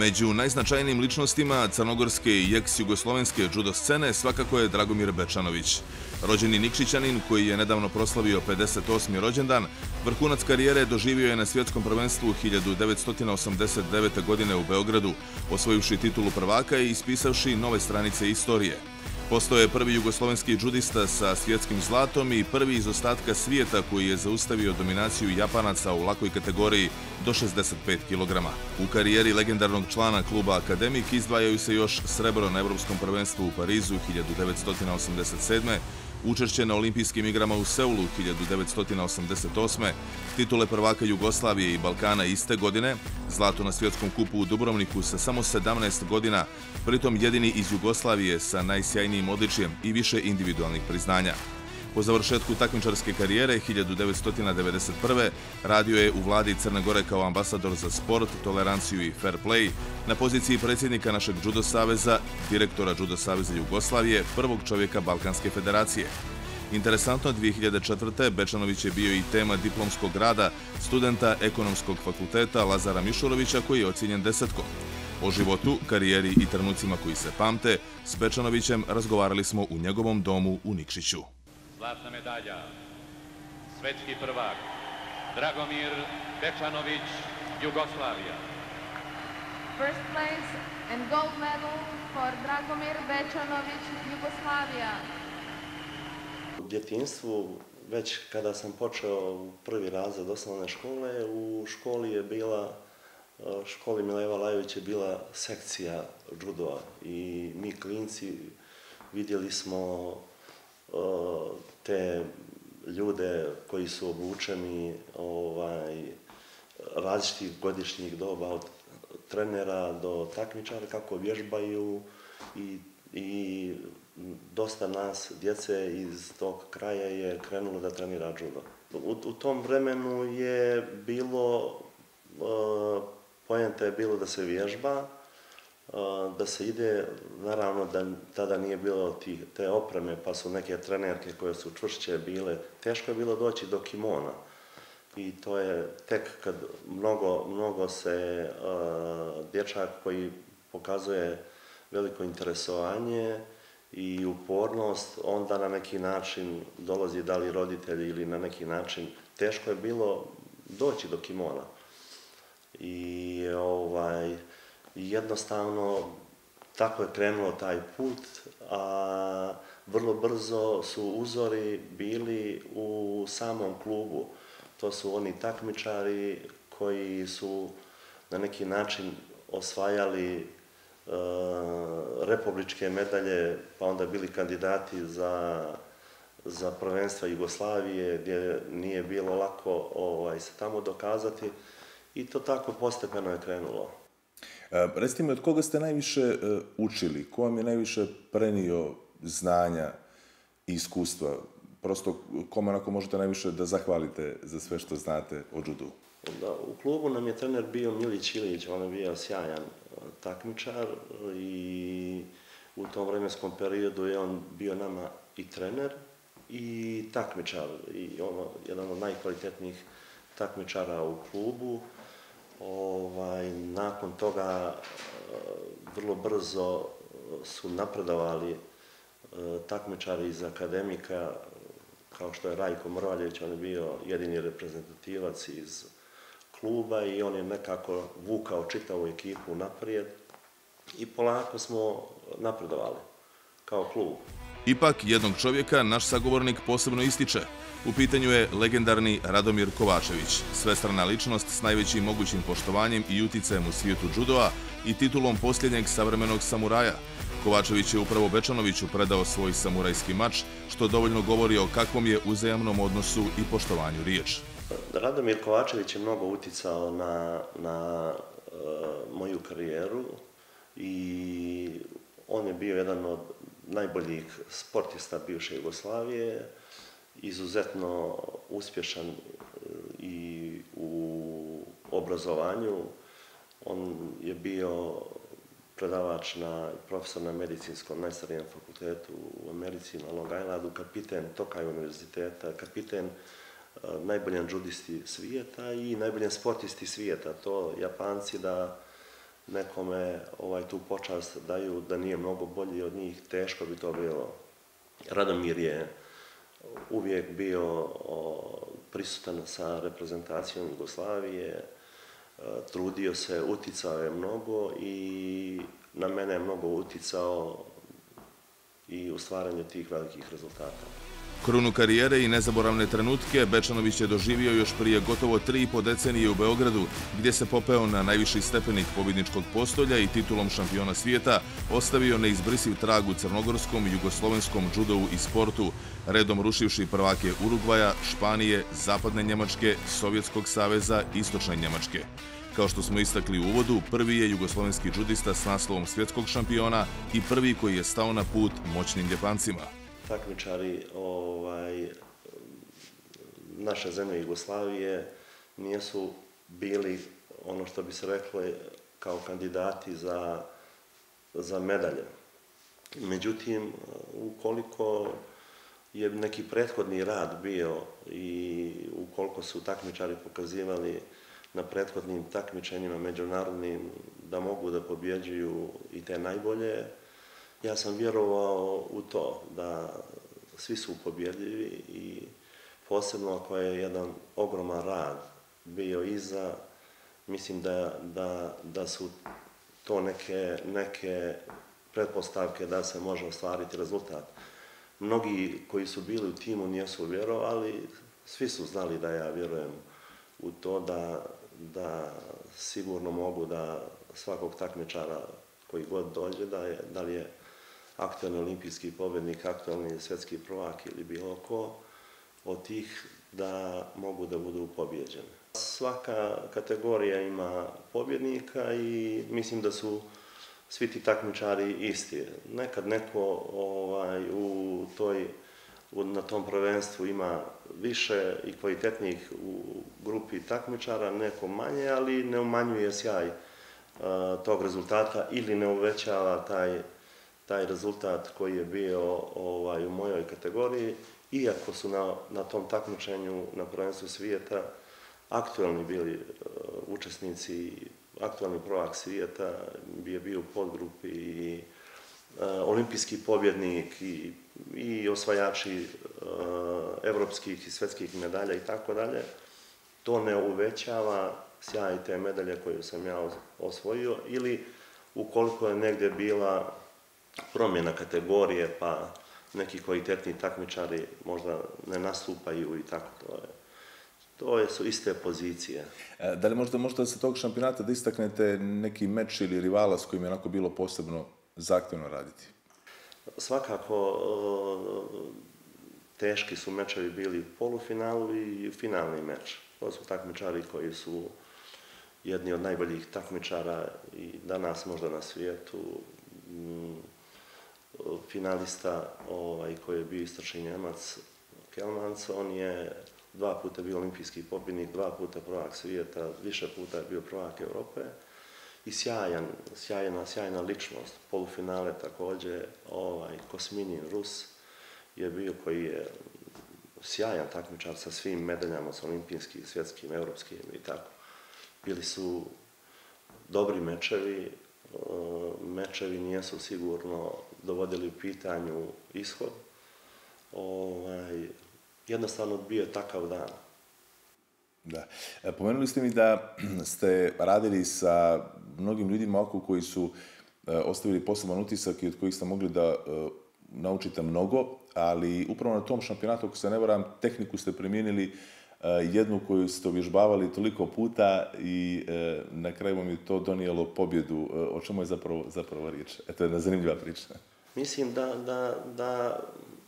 Među najznačajnijim ličnostima crnogorske i eks-jugoslovenske judo scene svakako je Dragomir Bečanović. Rođeni Nikšićanin, koji je nedavno proslavio 58. rođendan, vrhunac karijere doživio je na svjetskom prvenstvu 1989. godine u Beogradu, osvojivši titulu prvaka i ispisavši nove stranice istorije. Postao je prvi jugoslovenski džudista sa svjetskim zlatom i prvi iz ostatka svijeta koji je zaustavio dominaciju Japanaca u lakoj kategoriji do 65 kg. U karijeri legendarnog člana kluba Akademik izdvajaju se još srebro na Evropskom prvenstvu u Parizu 1987. učešće na olimpijskim igrama u Seulu 1988. titule prvaka Jugoslavije i Balkana iste godine, zlato na svjetskom kupu u Dubrovniku sa samo 17 godina, pritom jedini iz Jugoslavije sa najsjajnijim odličijem i više individualnih priznanja. Po završetku takmičarske karijere 1991. radio je u vladi Crne Gore kao ambasador za sport, toleranciju i fair play, na poziciji predsjednika našeg judo saveza, direktora Judo saveza Jugoslavije, prvog čovjeka Balkanske federacije. Interesantno, 2004. Bečanović je bio i tema diplomskog rada studenta Ekonomskog fakulteta Lazara Mišurovića, koji je ocijenjen 10-kom. O životu, karijeri i trenucima koji se pamte s Bečanovićem razgovarali smo u njegovom domu u Nikšiću. Zlatna medalja, svetski prvak, Dragomir Bečanović, Jugoslavija. First place and gold medal for Dragomir Bečanović, Jugoslavija. U djetinjstvu, već kada sam počeo prvi razred osnovne škole, u školi Mileva Lajević je bila sekcija judoa i mi klinci vidjeli smo te ljude koji su obučeni različitih godišnjih doba, od trenera do takmičara, kako vježbaju, i dosta nas, djece iz tog kraja, je krenulo da trenira judo. U tom vremenu je bilo, poenta je bilo da se vježba, da se ide, naravno da tada nije bilo te opreme, pa su neke trenerke koje su čvršće bile, teško je bilo doći do kimona. I to je tek kad mnogo se dječak koji pokazuje veliko interesovanje i upornost, onda na neki način dolazi, da li roditelji ili na neki način, teško je bilo doći do kimona. I jednostavno, tako je krenuo taj put, a vrlo brzo su uzori bili u samom klubu. To su oni takmičari koji su na neki način osvajali republičke medalje, pa onda bili kandidati za prvenstva Jugoslavije, gdje nije bilo lako se tamo dokazati, i to tako postepeno je krenulo. Recite mi, od koga ste najviše učili? Ko vam je najviše prenio znanja i iskustva? Prosto, kom onako možete najviše da zahvalite za sve što znate o judu? U klubu nam je trener bio Milić Ilić, on je bio sjajan takmičar i u tom vremenskom periodu je on bio nama i trener i takmičar. Jedan od najkvalitetnijih takmičara u klubu. Nakon toga vrlo brzo su napredovali takmičari iz Akademika, kao što je Rajko Morvaljević, on je bio jedini reprezentativac iz kluba i on je nekako vukao čitavu ekipu naprijed i polako smo napredovali kao klub. Ipak jednog čovjeka naš sagovornik posebno ističe. U pitanju je legendarni Radomir Kovačević, svestrana ličnost s najvećim mogućim poštovanjem i uticajem u svijetu judoa i titulom posljednjeg savremenog samuraja. Kovačević je upravo Bečanoviću predao svoj samurajski mač, što dovoljno govori o kakvom je uzajamnom odnosu i poštovanju riječ. Radomir Kovačević je mnogo uticao na moju karijeru i on je bio jedan od najboljih sportista bivše Jugoslavije, izuzetno uspješan i u obrazovanju. On je bio predavač, profesor na medicinskom najstarijem fakultetu u Americi, na Long Islandu, kapiten Tokaj univerziteta, kapiten najboljan judisti svijeta i najboljan sportisti svijeta. To Japanci nekome tu počast daju da nije mnogo bolji od njih, teško bi to bilo. Radomir je uvijek bio prisutan sa reprezentacijom Jugoslavije, trudio se, uticao je mnogo i na mene je mnogo uticao i u stvaranju tih velikih rezultata. Krunu karijere i nezaboravne trenutke Bečanović je doživio još prije gotovo 3,5 decenije u Beogradu, gdje se popeo na najviši stepenik pobjedničkog postolja i titulom šampiona svijeta ostavio neizbrisiv trag u crnogorskom, jugoslovenskom džudovu i sportu, redom rušivši prvake Urugvaja, Španije, Zapadne Njemačke, Sovjetskog saveza i Istočne Njemačke. Kao što smo istakli u uvodu, prvi je jugoslovenski džudista s naslovom svjetskog šampiona i prvi koji je stao na put moćnim Japancima. Takmičari naše zemlje Jugoslavije nijesu bili, ono što bi se reklo, kao kandidati za medalje. Međutim, ukoliko je neki prethodni rad bio i ukoliko su takmičari pokazivali na prethodnim takmičenjima međunarodnim da mogu da pobjeđuju i te najbolje, ja sam vjerovao u to da svi su pobjedljivi i posebno ako je jedan ogroman rad bio iza, mislim da su to neke pretpostavke da se može ostvariti rezultat. Mnogi koji su bili u timu nisu vjerovali, svi su znali da ja vjerujem u to da sigurno mogu da svakog takmičara koji god dođe, da li je aktualni olimpijski pobjednik, aktualni svjetski prvak ili bilo ko, od tih da mogu da budu pobjeđene. Svaka kategorija ima pobjednika i mislim da su svi ti takmičari isti. Nekad neko na tom prvenstvu ima više i kvalitetnih u grupi takmičara, neko manje, ali ne umanjuje sjaj tog rezultata ili ne uvećava taj rezultat koji je bio u mojoj kategoriji, iako su na tom takmičenju na prvenstvu svijeta aktualni bili učesnici, aktualni prvak svijeta je bio u podgrupi i olimpijski pobjednik i osvajači evropskih i svetskih medalja i tako dalje. To ne uvećava sjaj te medalje koju sam ja osvojio ili ukoliko je negdje bila promjena kategorije pa neki kvalitetni takmičari možda ne nastupaju i tako to je. To su iste pozicije. Da li možda sa tog šampionata da istaknete neki meč ili rivala s kojim je onako bilo posebno zahtjevno raditi? Svakako teški su mečevi bili u polufinalu i finalni meč. To su takmičari koji su jedni od najboljih takmičara i danas možda na svijetu, finalista koji je bio istočni Njemac Kelmanc, on je 2 puta bio olimpijski pobjednik, 2 puta prvak svijeta, više puta je bio prvak Evrope i sjajna ličnost. Polufinale također, Kosmini Rus je bio koji je sjajan takmičar sa svim medaljama, sa olimpijskim, svjetskim, evropskim i tako. Bili su dobri mečevi, mečevi nijesu sigurno dovodili u pitanju ishod. Jednostavno bio je takav dan. Da. Pomenuli ste mi da ste radili sa mnogim ljudima oko koji su ostavili poseban utisak i od kojih ste mogli da naučite mnogo, ali upravo na tom šampionatu, ako se ne varam, tehniku ste primijenili jednu koju ste uvježbavali toliko puta i na kraju vam je to donijelo pobjedu. O čemu je zapravo riječ? To je jedna zanimljiva priča.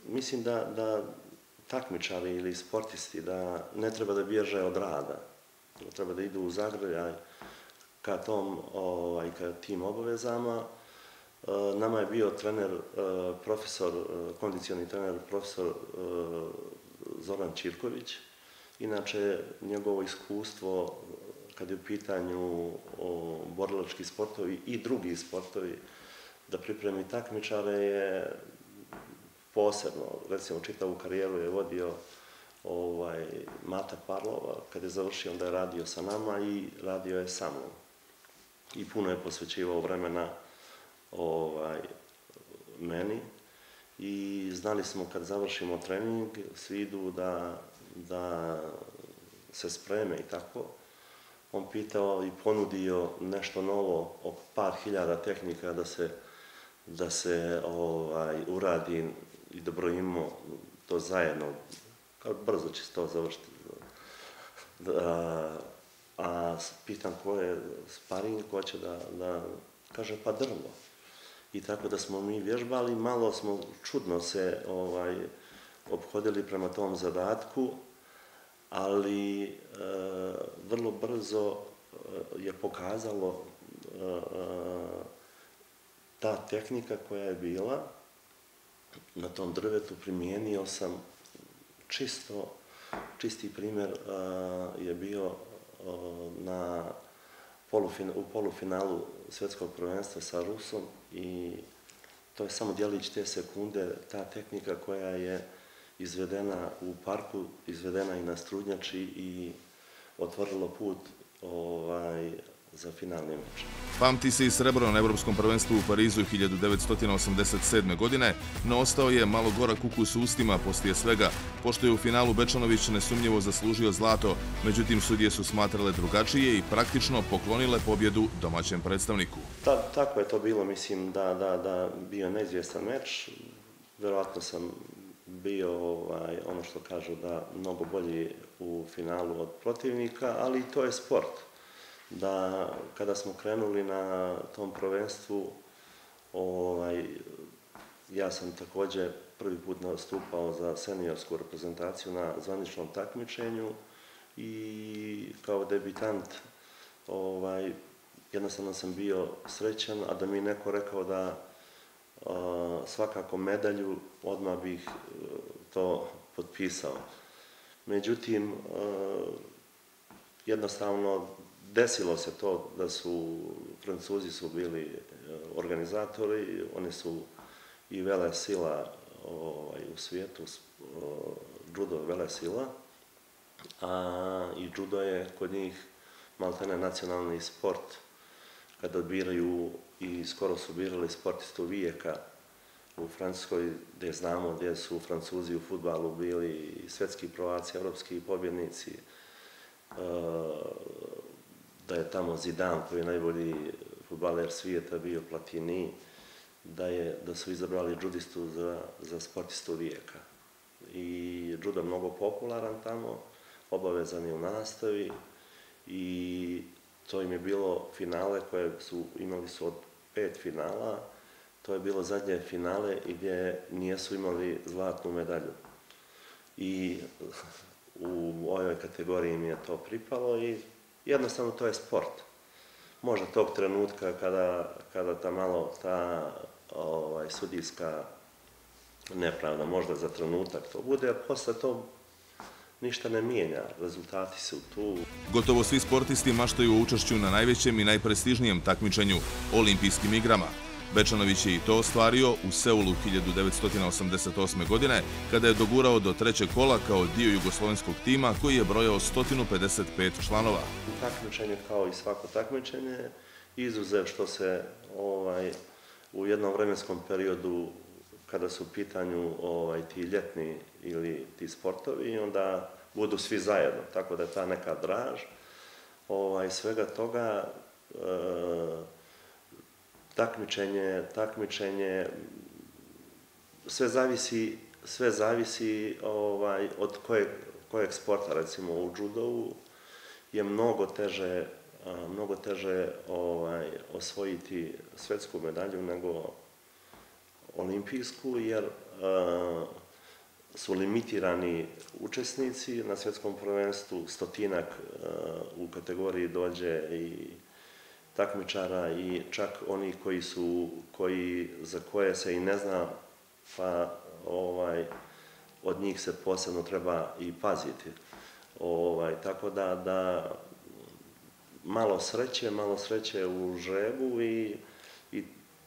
Mislim da takmičari ili sportisti da ne treba da bježe od rada. Treba da idu u zagrljaj ka tim obavezama. Nama je bio kondicioni trener profesor Zoran Čirković. Inače, njegovo iskustvo kad je u pitanju borilački sportovi i drugi sportovi da pripremi takmičare je posebno. Recimo, čitavu karijeru je vodio Mate Parlova. Kad je završio, onda je radio sa nama i radio je sa mnom. i puno je posvećivao vremena meni. I znali smo kad završimo trening, svi idu da se spreme i tako. On pitao i ponudio nešto novo, oko par hiljada tehnika da se uradi i da brojimo to zajedno. Brzo će se to završiti. A pitan ko je sparing, ko će da kaže pa drvo. I tako da smo mi vježbali, malo smo čudno se ophodili prema tom zadatku, ali vrlo brzo je pokazalo ta tehnika koja je bila na tom drvetu. Primijenio sam čisti primjer je bio u polufinalu svjetskog prvenstva sa Rusom i to je samo djelić te sekunde, ta tehnika koja je izvedena u parku, izvedena i na strudnjači i otvorilo put za finalni meč. Pamti se i srebro na Evropskom prvenstvu u Parizu 1987. godine, no ostao je malo gorak ukus u ustima poslije svega, pošto je u finalu Bečanović nesumnjivo zaslužio zlato, međutim sudije su smatrale drugačije i praktično poklonile pobjedu domaćem predstavniku. Tako je to bilo, mislim da bio neizvjestan meč, verovatno sam bio ono što kažu da mnogo bolji u finalu od protivnika, ali to je sport. Da kada smo krenuli na tom prvenstvu, ja sam također prvi put nastupao za seniorsku reprezentaciju na zvaničnom takmičenju i kao debitant jednostavno sam bio srećan, a da mi je neko rekao da svakako medalju, odmah bih to potpisao. Međutim, jednostavno desilo se to da su Francuzi su bili organizatori, oni su i velesila u svijetu, judo je velesila, a i judo je kod njih maltene nacionalni sport, kada biraju i skoro su birali sportistu vijeka u Francuskoj, gdje znamo gdje su Francuzi u futbalu bili svjetski prvaci, evropski pobjednici, da je tamo Zidane koji je najbolji futbaler svijeta bio, Platini, da su izabrali judistu za sportistu vijeka. I judo je mnogo popularan tamo, obavezan je u nastavi i to im je bilo finale koje su imali su od 5 finala, to je bilo zadnje finale i gdje nijesu imali zlatnu medalju. I u ovoj kategoriji im je to pripalo i jednostavno to je sport. Možda tog trenutka kada ta sudijska nepravda, možda za trenutak to bude, a posle to ništa ne mijenja, rezultati su tu. Gotovo svi sportisti maštaju o učešću na najvećem i najprestižnijem takmičenju, olimpijskim igrama. Bečanović je i to ostvario u Seulu 1988. godine, kada je dogurao do trećeg kola kao dio jugoslovenskog tima koji je brojao 155 članova. Takmičenje kao i svako takmičenje, izuzev što se u jednom vremenskom periodu, kada su u pitanju ti ljetni ili ti sportovi, onda budu svi zajedno, tako da je ta neka draž. Svega toga takmičenje, sve zavisi od kojeg sporta, recimo u judovu je mnogo teže osvojiti svjetsku medalju nego olimpijsku, jer su limitirani učesnici na svjetskom prvenstvu, 100-ak u kategoriji dođe i takmičara i čak oni za koje se i ne zna, pa od njih se posebno treba i paziti. Tako da malo sreće u žrebu i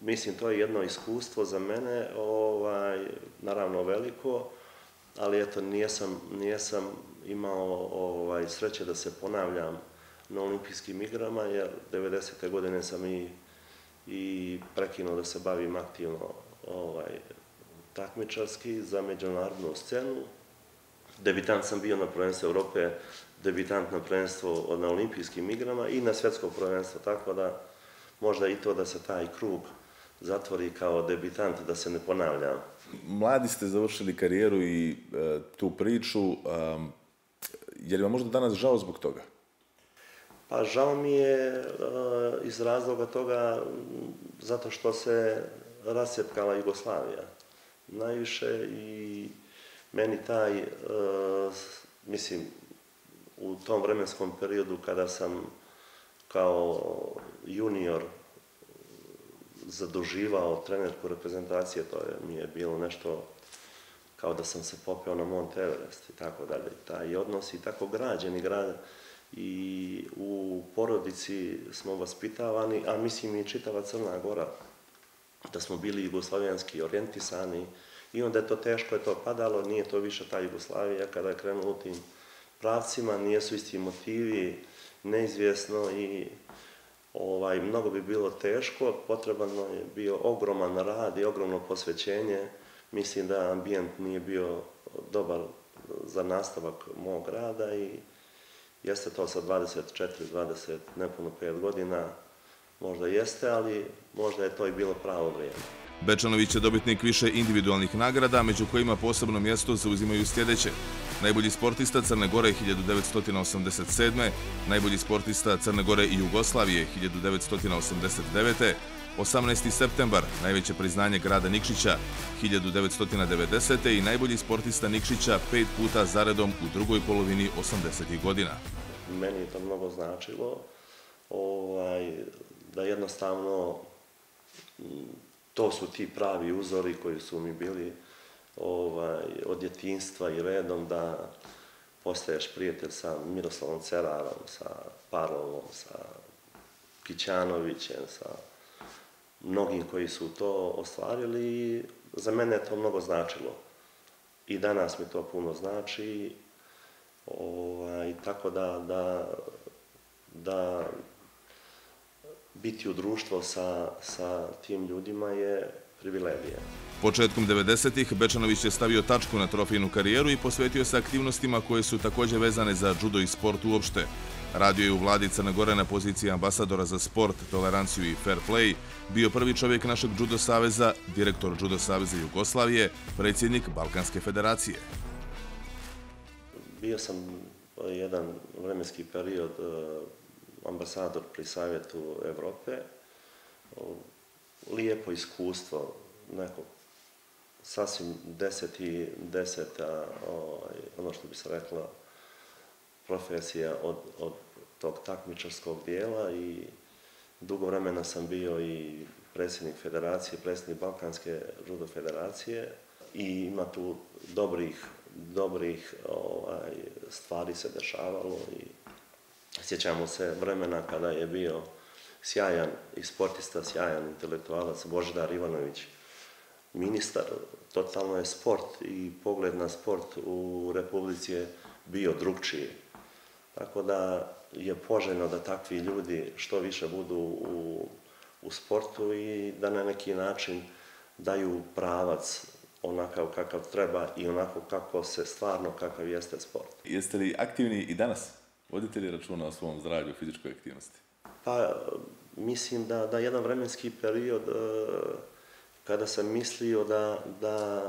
mislim, to je jedno iskustvo za mene, naravno veliko, ali eto, nijesam imao sreće da se ponavljam na olimpijskim igrama, jer 90. godine sam i prekinuo da se bavim aktivno takmičarski za međunarodnu scenu. Debitant sam bio na prvenstvu Evrope, debitant na prvenstvu na olimpijskim igrama i na svjetsko prvenstvo, tako da možda i to da se taj krug zatvori kao debitant, da se ne ponavlja. Mladi ste završili karijeru i tu priču. Je li vam možda danas žao zbog toga? Pa žao mi je iz razloga toga zato što se rasjepkala Jugoslavija. Najviše i meni taj, mislim, u tom vremenskom periodu kada sam kao junior zaduživao trenerku reprezentacije, to mi je bilo nešto kao da sam se popeo na Mount Everest i tako dalje. Taj odnos i tako građen i grad i u porodici smo vaspitavani, a mislim i čitava Crna Gora, da smo bili jugoslavijanski orijentisani i onda je to teško, je to padalo, nije to više ta Jugoslavija kada je krenulo u tim pravcima, nijesu isti motivi, neizvjesno i mnogo bi bilo teško, potrebno je bio ogroman rad i ogromno posvećenje. Mislim da ambijent nije bio dobar za nastavak mog rada i jeste to sa 24, 20, nepuno 5 godina, možda jeste, ali možda je to i bilo pravo vrijeme. Bečanović je dobitnik više individualnih nagrada, među kojima posebno mjesto zauzimaju sljedeće: najbolji sportista Crne Gore 1987. Najbolji sportista Crne Gore i Jugoslavije 1989. 18. septembar, najveće priznanje grada Nikšića 1990. i najbolji sportista Nikšića 5 puta zaredom u drugoj polovini 80. godina. Meni je to mnogo značilo, da jednostavno to su ti pravi uzori koji su mi bili od djetinjstva i redom, da postaješ prijatelj sa Miroslavom Cerarom, sa Parlovom, sa Kićanovićem, sa mnogim koji su to ostvarili i za mene je to mnogo značilo. I danas mi to puno znači, tako da biti u društvu sa tim ljudima je privilegija. Početkom 90-ih Bečanović je stavio tačku na trofejnu karijeru i posvetio se aktivnostima koje su također vezane za džudo i sport uopšte. Radio je u vladi Crne Gore na poziciji ambasadora za sport, toleranciju i fair play, bio prvi čovjek našeg džudo saveza, direktor Džudo saveza Jugoslavije, predsjednik Balkanske federacije. Bio sam jedan vremenski period ambasador pri Savjetu Evrope. Lijepo iskustvo, neko sasvim 10 i 10, ono što bi se rekla, profesija od tog takmičarskog dijela i dugo vremena sam bio i predsjednik federacije, predsjednik Balkanske judo federacije i ima tu dobrih stvari se dešavalo i sjećamo se vremena kada je bio sjajan i sportista, sjajan intelektualac Božidar Ivanović, ministar, totalno je sport i pogled na sport u Republici je bio drugčiji. Tako da je poželjno da takvi ljudi što više budu u sportu i da na neki način daju pravac onakav kakav treba i onako kako se stvarno, kakav jeste sport. Jeste li aktivni i danas? Vodite li računa o svom zdravlju i fizičkoj aktivnosti? Pa mislim da jedan vremenski period kada sam mislio da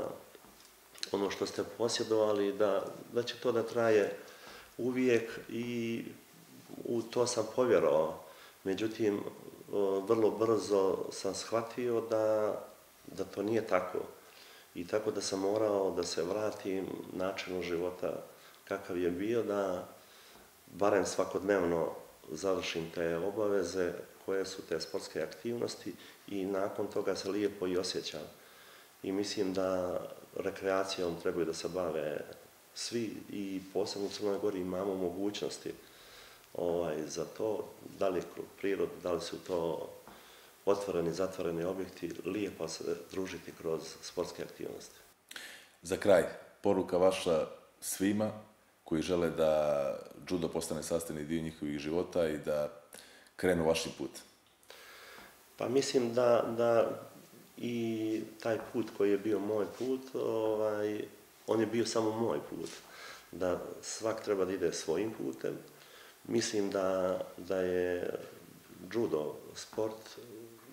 ono što ste posjedovali, da će to da traje uvijek i u to sam povjerovao. Međutim, vrlo brzo sam shvatio da to nije tako. I tako da sam morao da se vratim načinu života kakav je bio, da barem svakodnevno završim te obaveze koje su te sportske aktivnosti i nakon toga se lijepo i osjećam. I mislim da rekreacijom trebaju da se bave svi i posebno u Crnoj Gori imamo mogućnosti za to, da li je krug prirode, da li su to otvoreni, zatvoreni objekti, lijepo se družiti kroz sportske aktivnosti. Za kraj, poruka vaša svima koji žele da judo postane sastavni dio njihovih života i da krenu vašim putem? Pa mislim da i taj put koji je bio moj put, on je bio samo moj put. Da svak treba da ide svojim putem. Mislim da je judo sport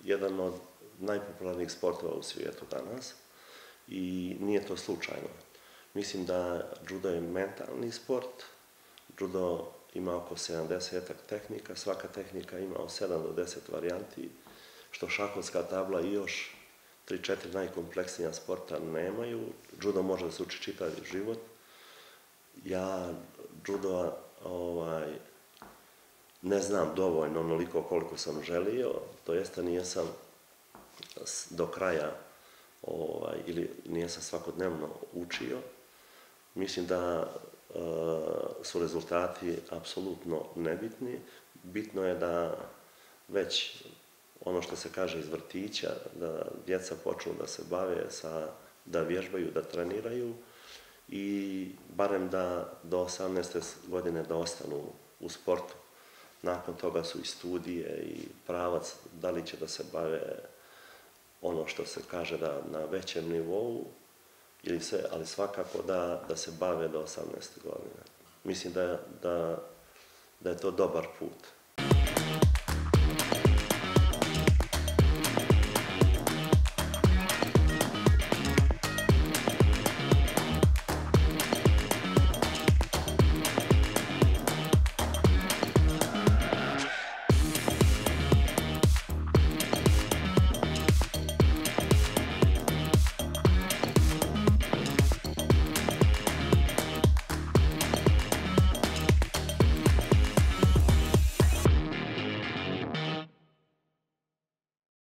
jedan od najpopularnijih sportova u svijetu danas i nije to slučajno. Mislim da judo je mentalni sport. Judo ima oko 70-ak tehnika, svaka tehnika ima od 7 do 10 varijanti, što šahovska tabla i još 3-4 najkompleksnija sporta nemaju. Judo može da se uči čitavi život. Ja judo ne znam dovoljno onoliko koliko sam želio, to jeste nijesam do kraja ili nijesam svakodnevno učio. Mislim da su rezultati apsolutno nebitni. Bitno je da već ono što se kaže iz vrtića, da djeca počnu da se bave, da vježbaju, da treniraju i barem da do 18. godine da ostanu u sportu. Nakon toga su i studije i pravac da li će da se bave ono što se kaže da na većem nivou, ali svakako da se bave do 18. godine. Mislim da je to dobar put.